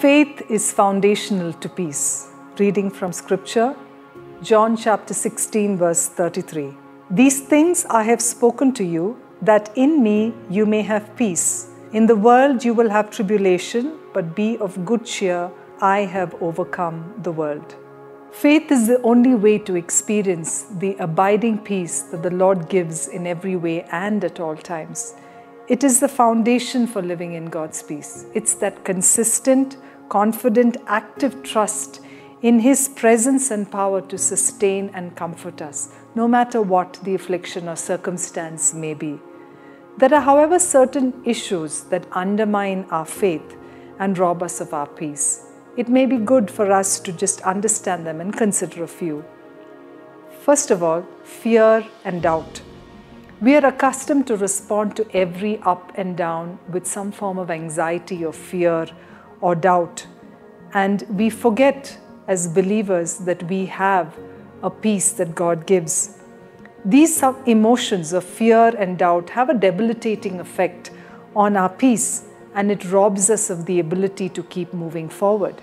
faith is foundational to peace. Reading from Scripture, John chapter 16, verse 33. These things I have spoken to you, that in me you may have peace. In the world you will have tribulation, but be of good cheer, I have overcome the world. Faith is the only way to experience the abiding peace that the Lord gives in every way and at all times. It is the foundation for living in God's peace. It's that consistent, confident, active trust in His presence and power to sustain and comfort us, no matter what the affliction or circumstance may be. There are, however, certain issues that undermine our faith and rob us of our peace. It may be good for us to just understand them and consider a few. First of all, fear and doubt. We are accustomed to respond to every up and down with some form of anxiety or fear or doubt, and we forget as believers that we have a peace that God gives. These emotions of fear and doubt have a debilitating effect on our peace, and it robs us of the ability to keep moving forward.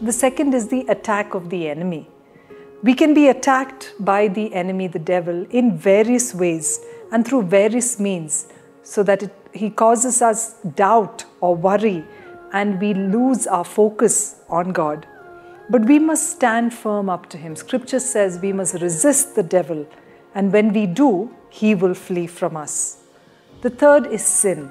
The second is the attack of the enemy. We can be attacked by the enemy, the devil, in various ways and through various means, so that he causes us doubt or worry and we lose our focus on God. But we must stand firm up to him. Scripture says we must resist the devil, and when we do, he will flee from us. The third is sin.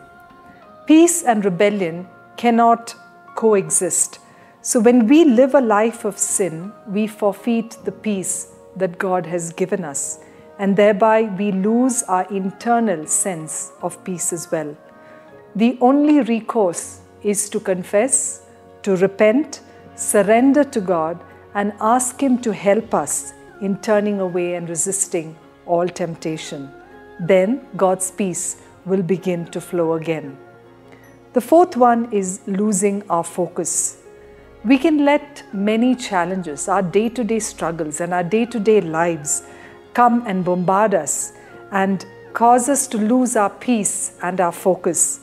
Peace and rebellion cannot coexist. So when we live a life of sin, we forfeit the peace that God has given us, and thereby we lose our internal sense of peace as well. The only recourse is to confess, to repent, surrender to God, and ask Him to help us in turning away and resisting all temptation. Then God's peace will begin to flow again. The fourth one is losing our focus. We can let many challenges, our day-to-day struggles and our day-to-day lives come and bombard us and cause us to lose our peace and our focus.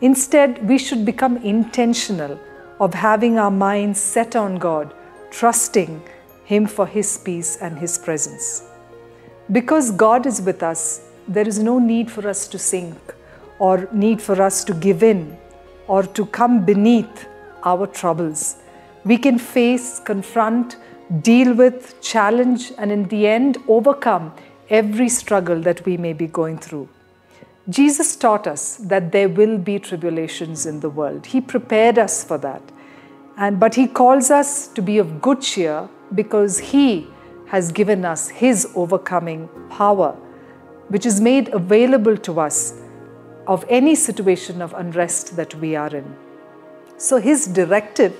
Instead, we should become intentional of having our minds set on God, trusting Him for His peace and His presence. Because God is with us, there is no need for us to sink or need for us to give in or to come beneath our troubles. We can face, confront, deal with, challenge, and in the end overcome every struggle that we may be going through. Jesus taught us that there will be tribulations in the world. He prepared us for that. But He calls us to be of good cheer because He has given us His overcoming power, which is made available to us of any situation of unrest that we are in. So His directive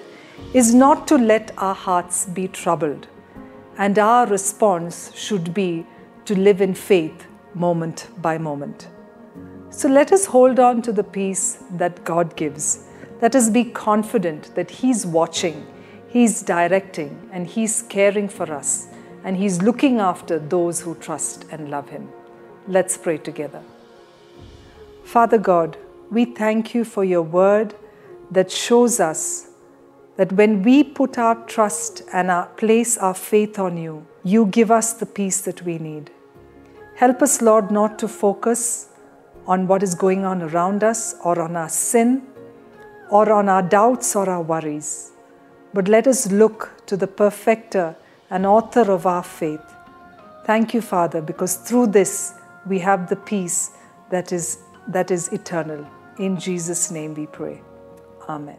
is not to let our hearts be troubled, and our response should be to live in faith moment by moment. So let us hold on to the peace that God gives. Let us be confident that He's watching, He's directing, and He's caring for us, and He's looking after those who trust and love Him. Let's pray together. Father God, we thank You for Your word that shows us that when we put our trust and place our faith on You, You give us the peace that we need. Help us, Lord, not to focus on what is going on around us or on our sin or on our doubts or our worries, but let us look to the perfecter and author of our faith. Thank You, Father, because through this we have the peace that is eternal. In Jesus' name we pray. Amen.